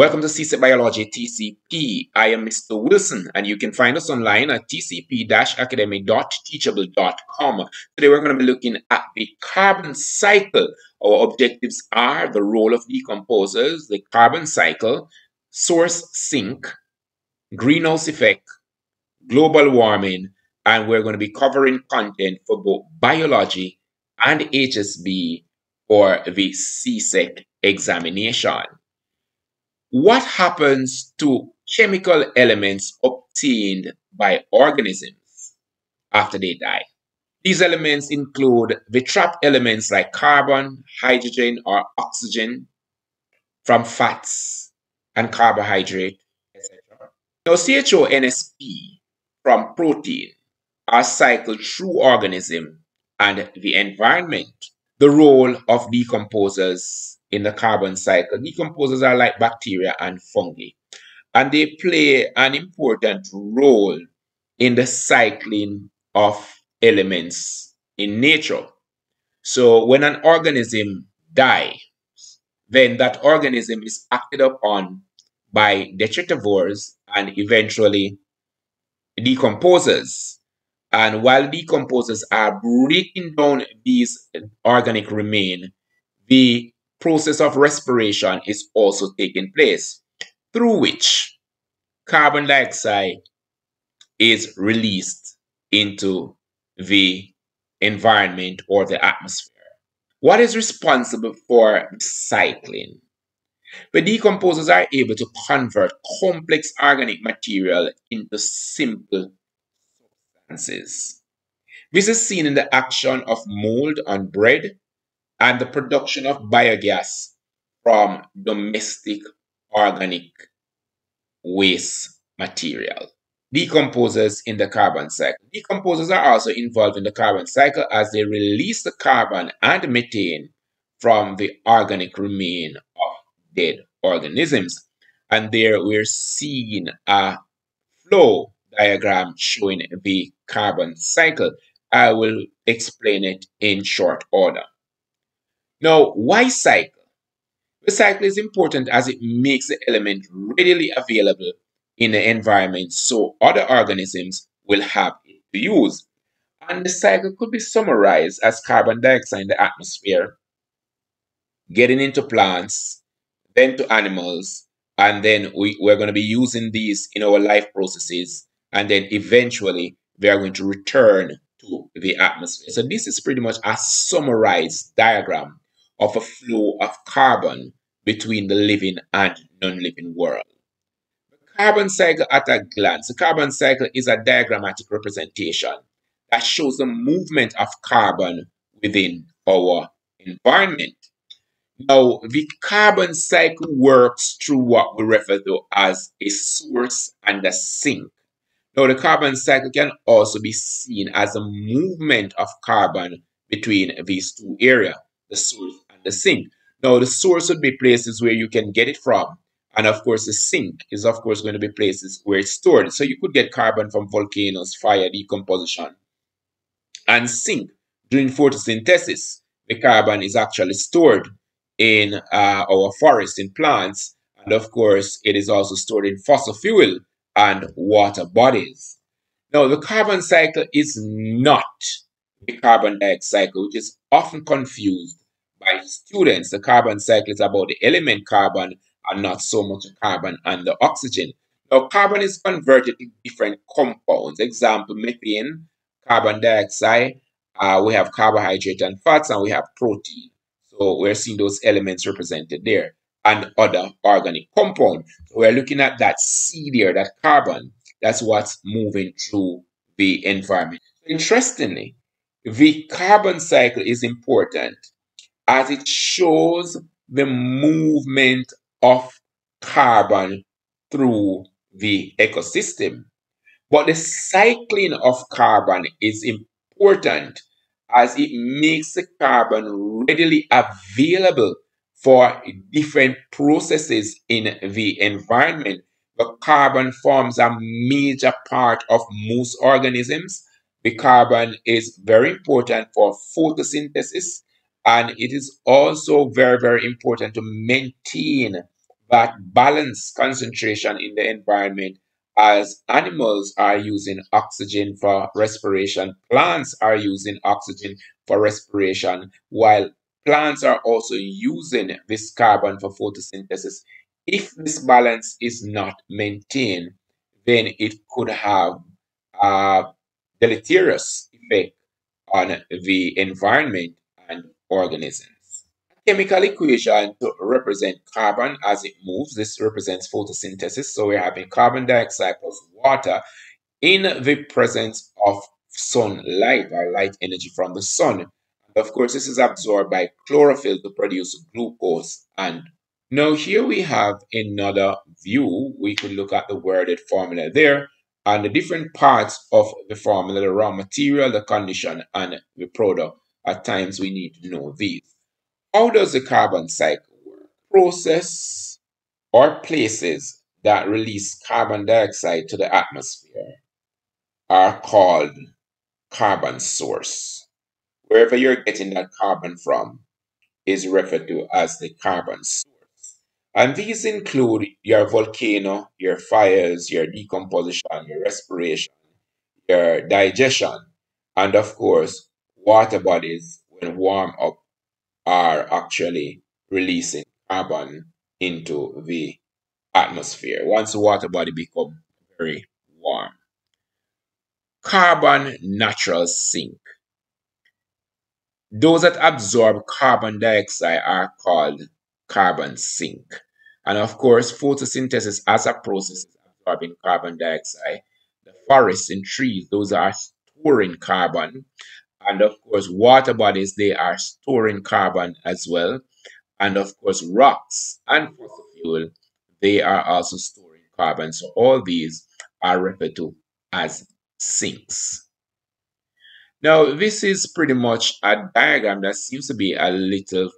Welcome to CSEC Biology TCP. I am Mr. Wilson, and you can find us online at tcp-academy.teachable.com. Today we're going to be looking at the carbon cycle. Our objectives are the role of decomposers, the carbon cycle, source sink, greenhouse effect, global warming, and we're going to be covering content for both biology and HSB for the CSEC examination. What happens to chemical elements obtained by organisms after they die? These elements include the trap elements like carbon, hydrogen, or oxygen from fats and carbohydrate, etc. Now, CHONSP from protein are cycled through organism and the environment. The role of decomposers in the carbon cycle. Decomposers are like bacteria and fungi, and they play an important role in the cycling of elements in nature. So when an organism dies, then that organism is acted upon by detritivores and eventually decomposers. And while decomposers are breaking down these organic remains, the process of respiration is also taking place, through which carbon dioxide is released into the environment or the atmosphere. What is responsible for cycling? The decomposers are able to convert complex organic material into simple substances. This is seen in the action of mold on bread, and the production of biogas from domestic organic waste material. Decomposers in the carbon cycle. Decomposers are also involved in the carbon cycle as they release the carbon and methane from the organic remains of dead organisms. And there we're seeing a flow diagram showing the carbon cycle. I will explain it in short order. Now, why cycle? The cycle is important as it makes the element readily available in the environment so other organisms will have it to use. And the cycle could be summarized as carbon dioxide in the atmosphere, getting into plants, then to animals, and then we're going to be using these in our life processes, and then eventually they are going to return to the atmosphere. So this is pretty much a summarized diagram of a flow of carbon between the living and non-living world. The carbon cycle at a glance. The carbon cycle is a diagrammatic representation that shows the movement of carbon within our environment. Now, the carbon cycle works through what we refer to as a source and a sink. Now, the carbon cycle can also be seen as a movement of carbon between these two areas, the source and the sink. Now, the source would be places where you can get it from. And of course, the sink is of course going to be places where it's stored. So you could get carbon from volcanoes, fire, decomposition. And sink, during photosynthesis, the carbon is actually stored in our forests, in plants. And of course, it is also stored in fossil fuel and water bodies. Now, the carbon cycle is not the carbon dioxide cycle, which is often confused by students. The carbon cycle is about the element carbon and not so much carbon and the oxygen. Now, carbon is converted to different compounds. Example, methane, carbon dioxide, we have carbohydrate and fats, and we have protein. So we're seeing those elements represented there and other organic compound. So we're looking at that C there, that carbon. That's what's moving through the environment. Interestingly, the carbon cycle is important as it shows the movement of carbon through the ecosystem. But the cycling of carbon is important as it makes the carbon readily available for different processes in the environment. The carbon forms a major part of most organisms. The carbon is very important for photosynthesis, and it is also very, very important to maintain that balance concentration in the environment, as animals are using oxygen for respiration, plants are using oxygen for respiration, while plants are also using this carbon for photosynthesis. If this balance is not maintained, then it could have a deleterious effect on the environment and organisms. A chemical equation to represent carbon as it moves. This represents photosynthesis. So we're having carbon dioxide plus water in the presence of sunlight or light energy from the sun. Of course, this is absorbed by chlorophyll to produce glucose. And now here we have another view. We could look at the worded formula there and the different parts of the formula, the raw material, the condition, and the product. At times, we need to know these. How does the carbon cycle work? Process or places that release carbon dioxide to the atmosphere are called carbon source. Wherever you're getting that carbon from is referred to as the carbon source. And these include your volcano, your fires, your decomposition, your respiration, your digestion, and of course, water bodies when warm up are actually releasing carbon into the atmosphere once the water body becomes very warm. Carbon natural sink. Those that absorb carbon dioxide are called carbon sink. And of course, photosynthesis as a process is absorbing carbon dioxide. The forests and trees, those are storing carbon. And of course, water bodies, they are storing carbon as well. And of course, rocks and fossil fuel, they are also storing carbon. So all these are referred to as sinks. Now, this is pretty much a diagram that seems to be a little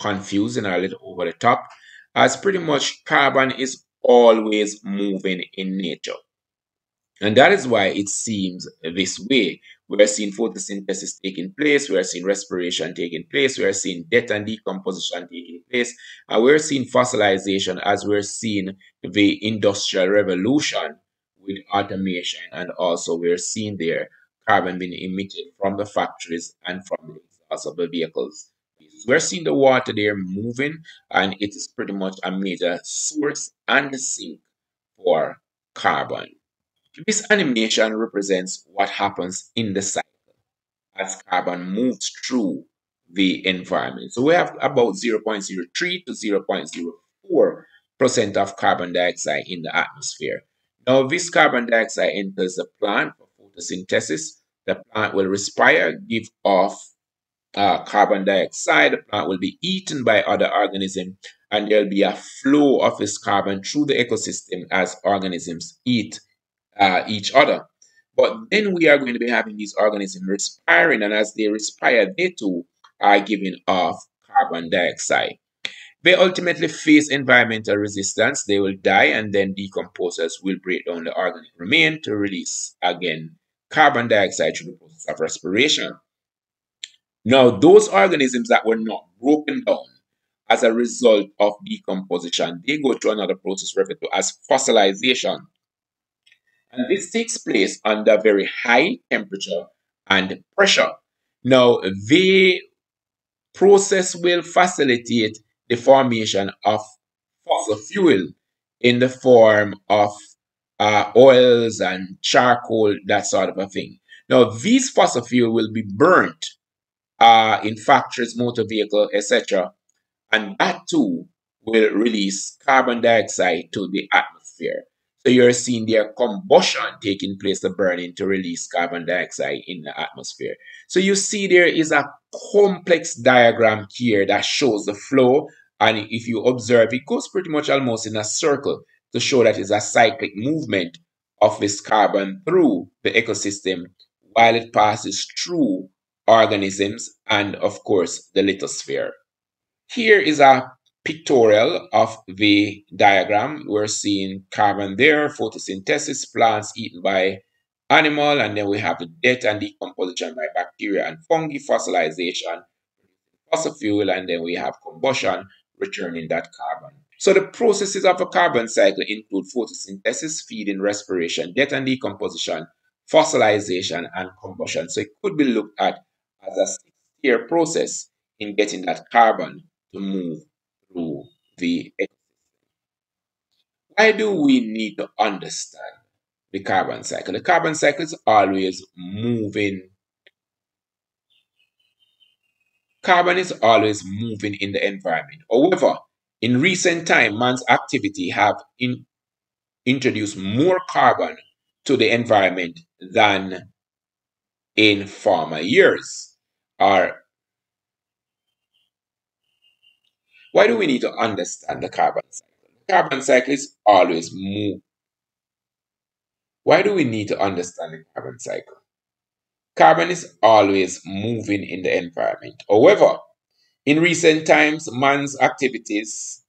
confusing, a little over the top, as pretty much carbon is always moving in nature. And that is why it seems this way. We are seeing photosynthesis taking place, we are seeing respiration taking place, we are seeing death and decomposition taking place, and we are seeing fossilization as we are seeing the Industrial Revolution with automation, and also we are seeing there carbon being emitted from the factories and from the exhaust of the vehicles. We're seeing the water there moving, and it is pretty much a major source and sink for carbon. This animation represents what happens in the cycle as carbon moves through the environment. So we have about 0.03 to 0.04% of carbon dioxide in the atmosphere. Now, this carbon dioxide enters the plant for photosynthesis. The plant will respire, give off carbon dioxide. The plant will be eaten by other organisms, and there will be a flow of this carbon through the ecosystem as organisms eat each other. But then we are going to be having these organisms respiring, and as they respire, they too are giving off carbon dioxide. They ultimately face environmental resistance. They will die, and then decomposers will break down the organic remains to release again carbon dioxide through the process of respiration. Now, those organisms that were not broken down as a result of decomposition, they go through another process referred to as fossilization. And this takes place under very high temperature and pressure. Now, the process will facilitate the formation of fossil fuel in the form of oils and charcoal, that sort of a thing. Now, these fossil fuel will be burnt in factories, motor vehicles, etc. And that too will release carbon dioxide to the atmosphere. So you're seeing their combustion taking place, the burning to release carbon dioxide in the atmosphere. So you see there is a complex diagram here that shows the flow. And if you observe, it goes pretty much almost in a circle to show that it's a cyclic movement of this carbon through the ecosystem while it passes through organisms and, of course, the lithosphere. Here is a pictorial of the diagram. We're seeing carbon there, photosynthesis, plants eaten by animal, and then we have the death and decomposition by bacteria and fungi, fossilization, fossil fuel, and then we have combustion returning that carbon So the processes of a carbon cycle include photosynthesis, feeding, respiration, death and decomposition, fossilization, and combustion. So it could be looked at as a six-tier process in getting that carbon to move through the ecosystem. Why do we need to understand the carbon cycle? The carbon cycle is always moving. Carbon is always moving in the environment. However, in recent time, man's activity have introduced more carbon to the environment than in former years. Why do we need to understand the carbon cycle? The carbon cycle is always moving. Why do we need to understand the carbon cycle? Carbon is always moving in the environment. However, in recent times, man's activities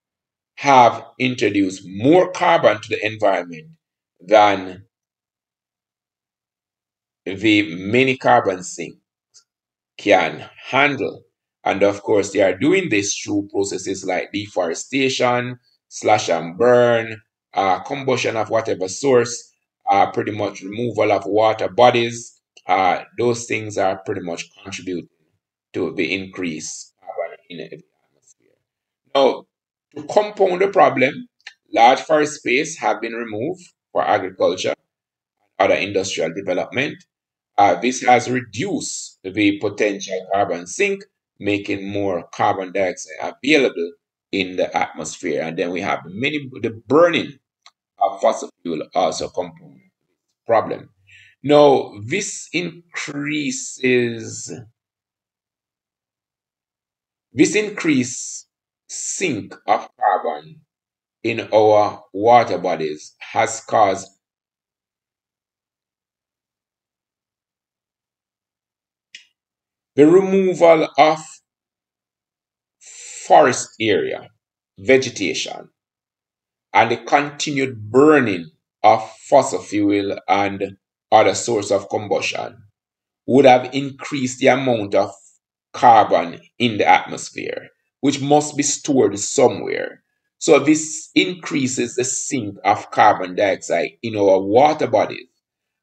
have introduced more carbon to the environment than the many carbon sinks can handle. And of course, they are doing this through processes like deforestation, slash and burn, combustion of whatever source, pretty much removal of water bodies. Those things are pretty much contributing to the increase in the atmosphere. Now, to compound the problem, large forest space have been removed for agriculture and other industrial development. This has reduced the potential carbon sink, making more carbon dioxide available in the atmosphere. And then we have the burning of fossil fuel also compound the problem. Now, this increased sink of carbon in our water bodies has caused the removal of forest area, vegetation, and the continued burning of fossil fuel and other source of combustion would have increased the amount of carbon in the atmosphere, which must be stored somewhere. So this increases the sink of carbon dioxide in our water bodies.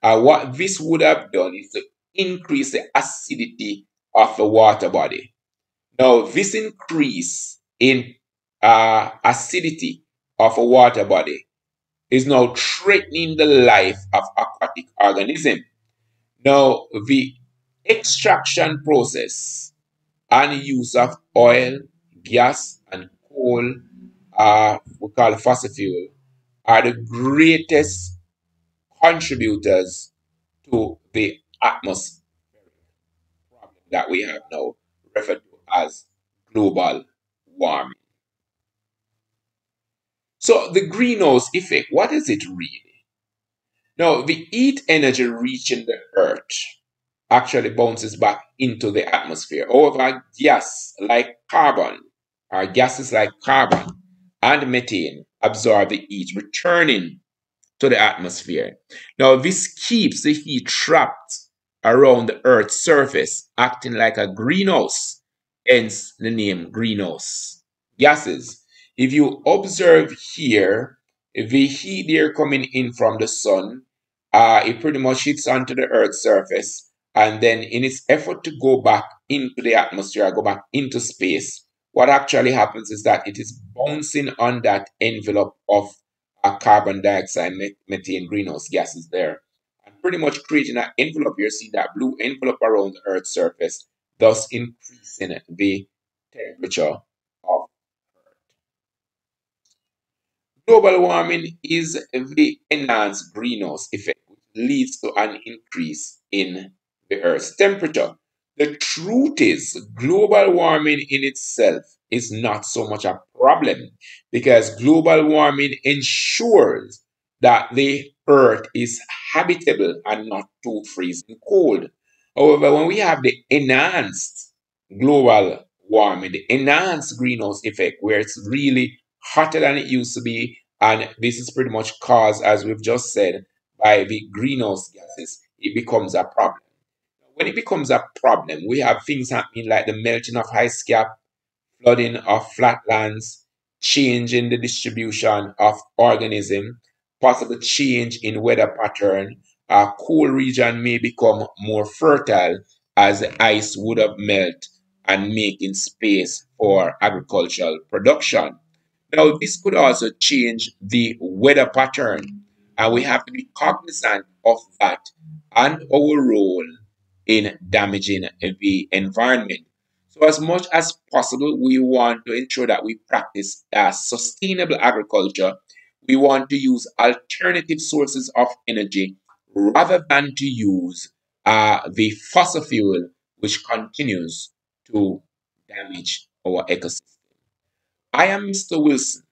What this would have done is to increase the acidity of the water body. Now, this increase in acidity of a water body is now threatening the life of aquatic organisms. Now, the extraction process and use of oil, gas, and coal, we call fossil fuel, are the greatest contributors to the atmospheric problem that we have now, referred to as global warming. So the greenhouse effect, what is it really? Now, the heat energy reaching the earth actually bounces back into the atmosphere. However, gases like carbon and methane absorb the heat, returning to the atmosphere. Now, this keeps the heat trapped around the earth's surface, acting like a greenhouse, hence the name greenhouse gases. If you observe here, the heat there coming in from the sun, it pretty much hits onto the Earth's surface, and then in its effort to go back into the atmosphere, go back into space, what actually happens is that it is bouncing on that envelope of carbon dioxide, methane, greenhouse gases there, and pretty much creating an envelope. You see that blue envelope around the Earth's surface, thus increasing the temperature. Global warming is the enhanced greenhouse effect, which leads to an increase in the Earth's temperature. The truth is, global warming in itself is not so much a problem, because global warming ensures that the Earth is habitable and not too freezing cold. However, when we have the enhanced global warming, the enhanced greenhouse effect, where it's really hotter than it used to be, and this is pretty much caused, as we've just said, by the greenhouse gases, it becomes a problem. When it becomes a problem, we have things happening like the melting of ice cap, flooding of flatlands, change in the distribution of organism, possible change in weather pattern. A cool region may become more fertile as the ice would have melt and making space for agricultural production. Now, this could also change the weather pattern, and we have to be cognizant of that and our role in damaging the environment. So as much as possible, we want to ensure that we practice sustainable agriculture. We want to use alternative sources of energy rather than to use the fossil fuel, which continues to damage our ecosystem. I am Mr. Wilson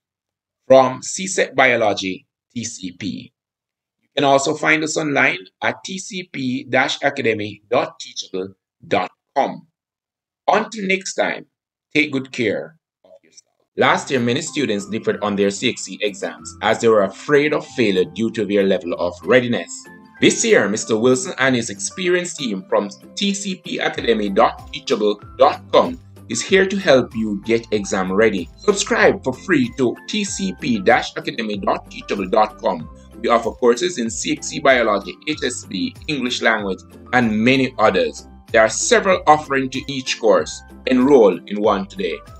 from CSEC Biology, TCP. You can also find us online at tcp-academy.teachable.com. Until next time, take good care of yourself. Last year, many students differed on their CXC exams as they were afraid of failure due to their level of readiness. This year, Mr. Wilson and his experienced team from tcpacademy.teachable.com is here to help you get exam ready. Subscribe for free to tcp-academy.teachable.com. We offer courses in CXC Biology, HSB, English Language, and many others. There are several offerings to each course. Enroll in one today.